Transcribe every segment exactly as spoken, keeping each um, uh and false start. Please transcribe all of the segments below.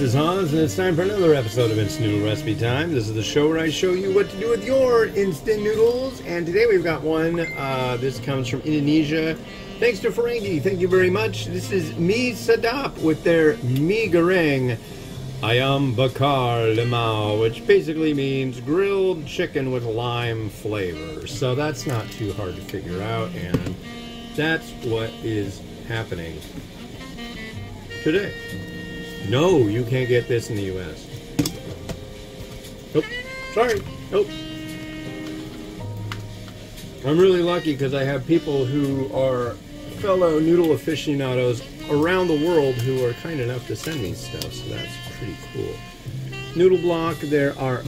this is Hans, and it's time for another episode of Instant Noodle Recipe Time. This is the show where I show you what to do with your instant noodles, and today we've got one. Uh, this comes from Indonesia. Thanks to Ferengi, thank you very much. This is Mie Sedap with their Mie Goreng Ayam Bakar Limau, which basically means grilled chicken with lime flavor. So that's not too hard to figure out, and that's what is happening today. No, you can't get this in the U S Nope. Sorry. Nope. I'm really lucky because I have people who are fellow noodle aficionados around the world who are kind enough to send me stuff, so that's pretty cool. Noodle block, there are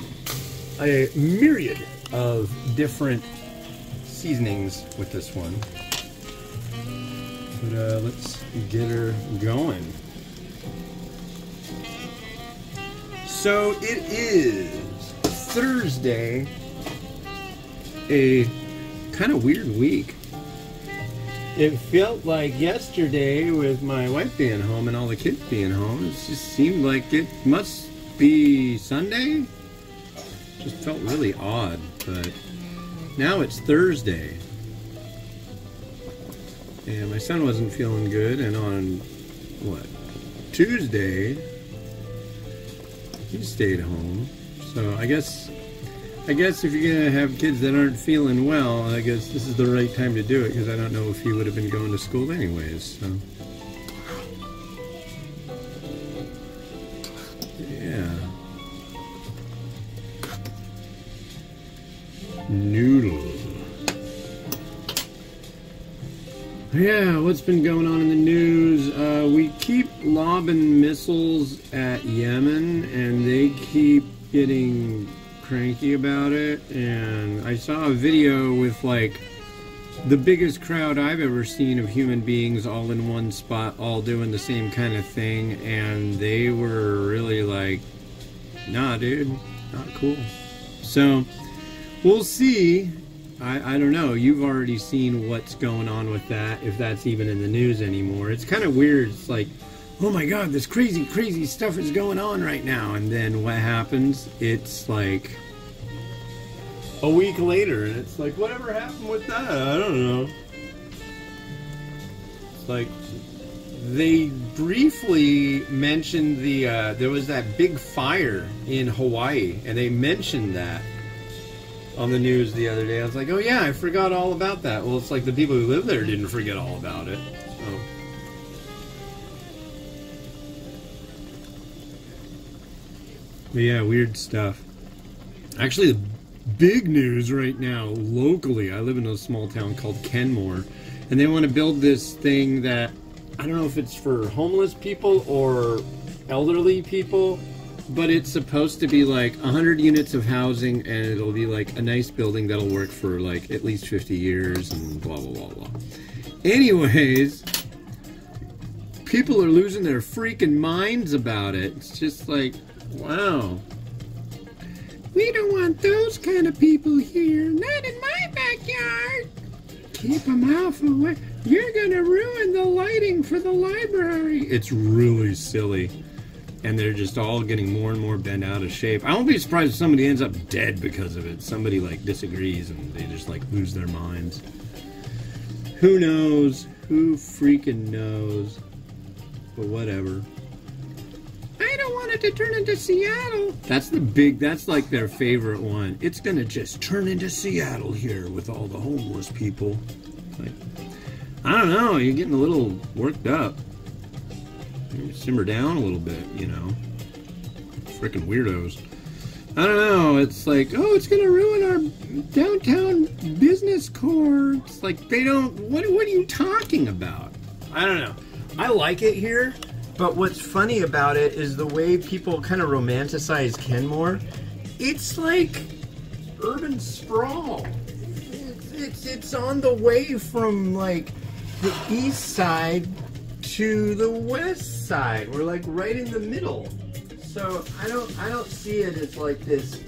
a myriad of different seasonings with this one. But uh, let's get her going. So it is Thursday, a kind of weird week. It felt like yesterday with my wife being home and all the kids being home. It just seemed like it must be Sunday. Just felt really odd, but now it's Thursday. And my son wasn't feeling good, and on, what, Tuesday, he stayed home. So I guess I guess if you're gonna have kids that aren't feeling well, I guess this is the right time to do it, because I don't know if he would have been going to school anyways. So yeah, noodle. Yeah, what's been going on in the news? Uh, we keep lobbing missiles at Yemen, and they keep getting cranky about it. And I saw a video with like the biggest crowd I've ever seen of human beings all in one spot, all doing the same kind of thing, and they were really like, nah dude, not cool. So we'll see. I, I don't know, you've already seen what's going on with that, if that's even in the news anymore. It's kind of weird. It's like, oh my god, this crazy, crazy stuff is going on right now. And then what happens? It's like a week later, and it's like, whatever happened with that? I don't know. It's like, they briefly mentioned the, uh, there was that big fire in Hawaii, and they mentioned that on the news the other day. I was like, oh yeah, I forgot all about that. Well, it's like the people who live there didn't forget all about it. So. But yeah, weird stuff. Actually, the big news right now, locally, I live in a small town called Kenmore, and they want to build this thing that, I don't know if it's for homeless people or elderly people, but it's supposed to be like one hundred units of housing, and it'll be like a nice building that'll work for like at least fifty years and blah, blah, blah, blah. Anyways, people are losing their freaking minds about it. It's just like, wow. We don't want those kind of people here. Not in my backyard. Keep them off away. You're gonna ruin the lighting for the library. It's really silly. And they're just all getting more and more bent out of shape. I won't be surprised if somebody ends up dead because of it. Somebody like disagrees and they just like lose their minds. Who knows? Who freaking knows? But whatever. I don't want it to turn into Seattle. That's the big, that's like their favorite one. It's gonna just turn into Seattle here with all the homeless people. Like, I don't know, you're getting a little worked up. Simmer down a little bit, you know. Frickin' weirdos. I don't know, it's like, oh, it's gonna ruin our downtown business core. It's like, they don't, what, what are you talking about? I don't know. I like it here, but what's funny about it is the way people kind of romanticize Kenmore. It's like urban sprawl. It's, it's, it's on the way from, like, the east side to the west side. We're like right in the middle. So I don't I don't see it as like this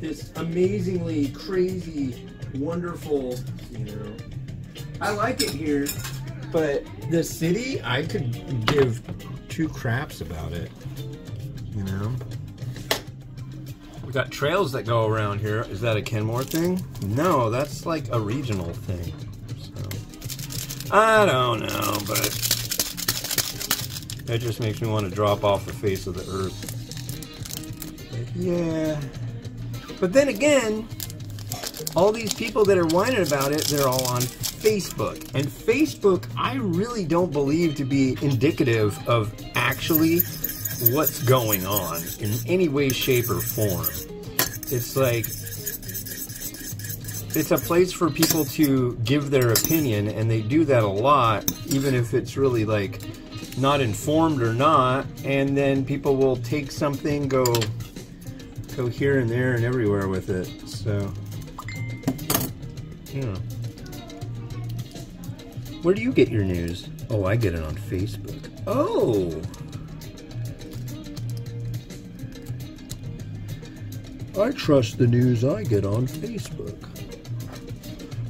this amazingly crazy wonderful, you know. I like it here, but the city, I could give two craps about it, you know? We got trails that go around here. Is that a Kenmore thing? No, that's like a regional thing. So I don't know, but that just makes me want to drop off the face of the earth. But yeah. But then again, all these people that are whining about it, they're all on Facebook. And Facebook, I really don't believe to be indicative of actually what's going on in any way, shape, or form. It's like, it's a place for people to give their opinion, and they do that a lot, even if it's really like not informed or not. And then people will take something, go, go here and there and everywhere with it. So, yeah. Where do you get your news? Oh, I get it on Facebook. Oh! I trust the news I get on Facebook.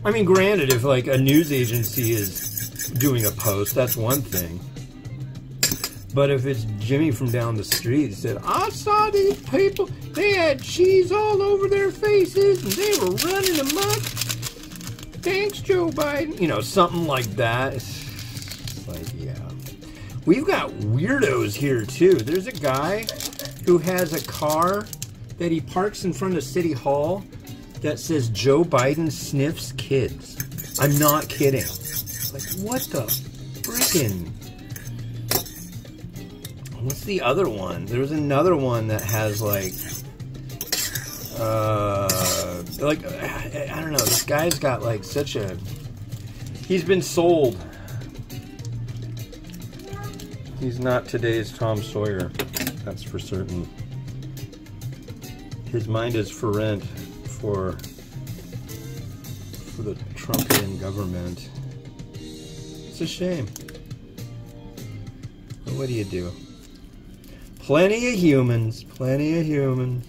I mean, granted, if like a news agency is doing a post, that's one thing. But if it's Jimmy from down the street said, I saw these people, they had cheese all over their faces and they were running amok. Thanks, Joe Biden. You know, something like that. It's like, yeah. We've got weirdos here, too. There's a guy who has a car that he parks in front of City Hall that says, Joe Biden sniffs kids. I'm not kidding. Like, what the frickin'? What's the other one? There was another one that has, like... Uh, like, I, I don't know, this guy's got like such a, he's been sold. He's not today's Tom Sawyer, that's for certain. His mind is for rent for, for the Trumpian government. It's a shame. But what do you do? Plenty of humans, plenty of humans.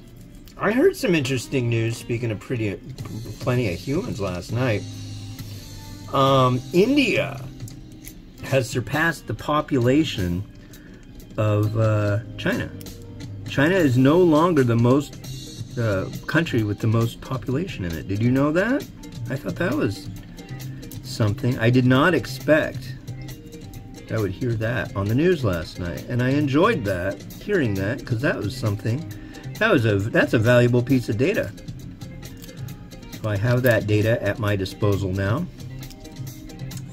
I heard some interesting news, speaking of pretty, plenty of humans last night. Um, India has surpassed the population of uh, China. China is no longer the most uh, country with the most population in it. Did you know that? I thought that was something I did not expect. I would hear that on the news last night. And I enjoyed that, hearing that, because that was something... That was a, that's a valuable piece of data. So I have that data at my disposal now,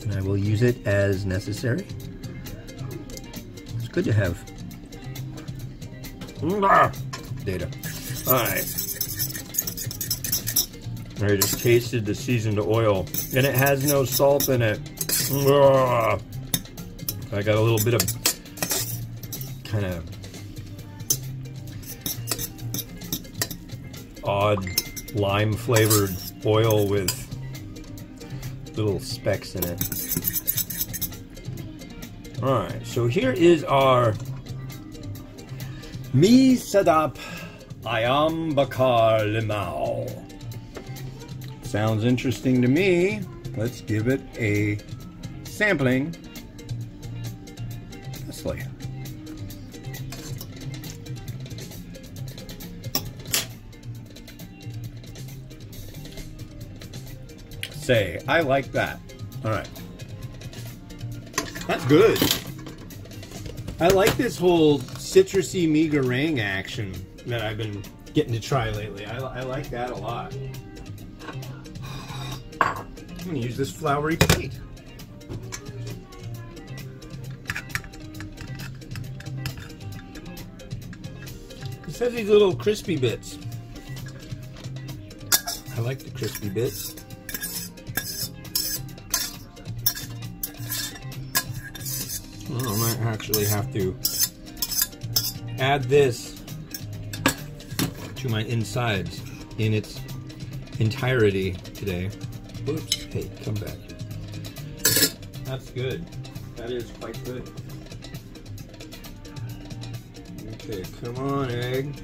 and I will use it as necessary. It's good to have data. All right. I just tasted the seasoned oil, and it has no salt in it. I got a little bit of kind of odd lime flavored oil with little specks in it. Alright, so here is our Mie Goreng Ayam Bakar Limau. Sounds interesting to me. Let's give it a sampling. That's like say, I like that. All right. That's good. I like this whole citrusy Mie Goreng action that I've been getting to try lately. I, I like that a lot. I'm gonna use this floury plate. It has these little crispy bits. I like the crispy bits. I might actually have to add this to my insides in its entirety today. Oops, hey, come back. That's good. That is quite good. Okay, come on, egg.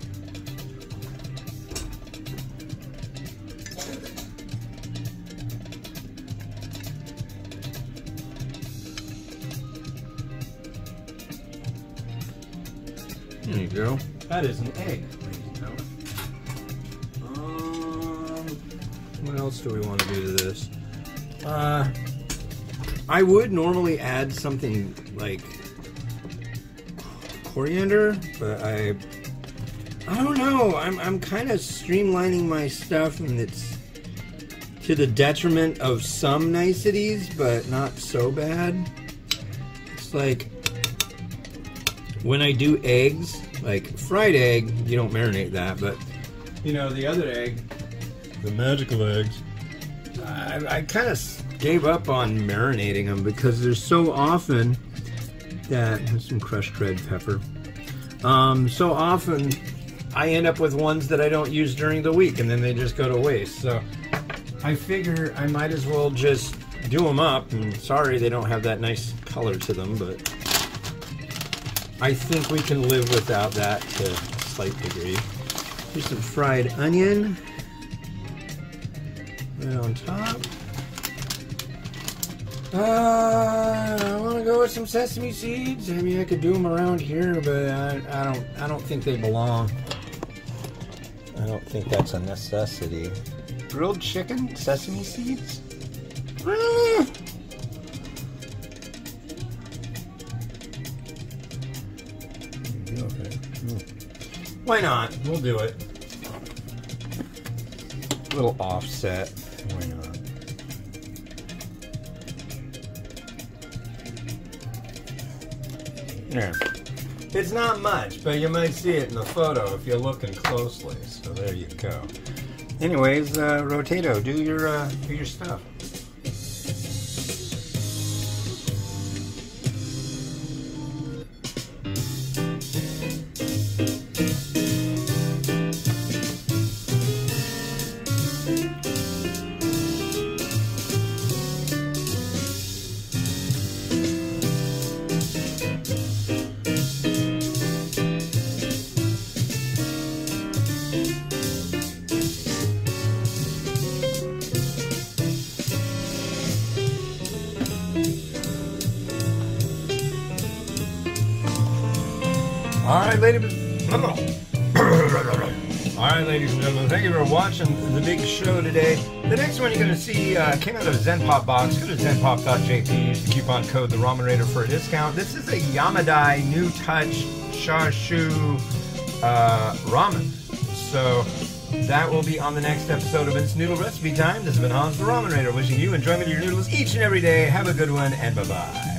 There you go. That is an egg. Um, what else do we want to do to this? Uh, I would normally add something like coriander, but I, I don't know. I'm I'm kind of streamlining my stuff, and it's to the detriment of some niceties, but not so bad. It's like, when I do eggs, like fried egg, you don't marinate that, but you know, the other egg, the magical eggs, I, I kind of gave up on marinating them because there's so often that, there's some crushed red pepper, um, so often I end up with ones that I don't use during the week and then they just go to waste, so I figure I might as well just do them up, and sorry they don't have that nice color to them, but I think we can live without that to a slight degree. Here's some fried onion right on top. Uh, I want to go with some sesame seeds. I mean, I could do them around here, but I, I don't. I don't think they belong. I don't think that's a necessity. Grilled chicken, sesame seeds. Ah! Why not? We'll do it. A little offset. Why not? Yeah. It's not much, but you might see it in the photo if you're looking closely. So there you go. Anyways, uh, Rotato, do your uh, do your stuff. Alright, ladies. Alright, ladies and gentlemen, thank you for watching the big show today. The next one you're going to see uh, came out of a Zenpop box. Go to zenpop dot J P, use the coupon code The Ramen Rater for a discount. This is a Yamadai New Touch Char-shu uh, ramen. So that will be on the next episode of It's Noodle Recipe Time. This has been Hans The Ramen Rater, wishing you enjoyment of your noodles each and every day. Have a good one, and bye-bye.